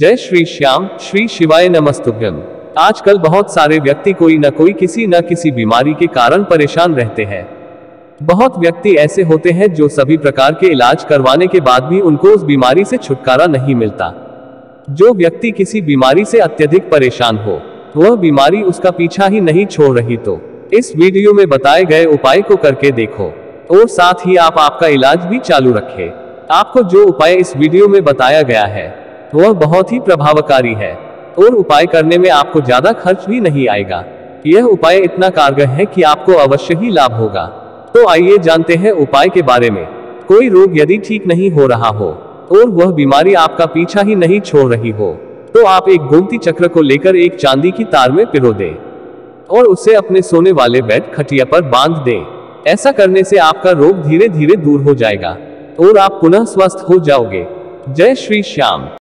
जय श्री श्याम, श्री शिवाय नमस्तुभ्यम। आजकल बहुत सारे व्यक्ति कोई न कोई किसी न किसी बीमारी के कारण परेशान रहते हैं। बहुत व्यक्ति ऐसे होते हैं जो सभी प्रकार के इलाज करवाने के बाद भी उनको उस बीमारी से छुटकारा नहीं मिलता। जो व्यक्ति किसी बीमारी से अत्यधिक परेशान हो, वह बीमारी उसका पीछा ही नहीं छोड़ रही। तो इस वीडियो में बताए गए उपाय को करके देखो और साथ ही आप आपका इलाज भी चालू रखें। आपको जो उपाय इस वीडियो में बताया गया है वह बहुत ही प्रभावकारी है और उपाय करने में आपको ज्यादा खर्च भी नहीं आएगा। यह उपाय इतना कारगर है कि आपको अवश्य ही लाभ होगा। तो आइए जानते हैं उपाय के बारे में। कोई रोग यदि ठीक नहीं हो रहा हो और वह बीमारी आपका पीछा ही नहीं छोड़ रही हो, तो आप एक गोमती चक्र को लेकर एक चांदी की तार में पिरो दें और उसे अपने सोने वाले बेड खटिया पर बांध दें। ऐसा करने से आपका रोग धीरे धीरे दूर हो जाएगा और आप पुनः स्वस्थ हो जाओगे। जय श्री श्याम।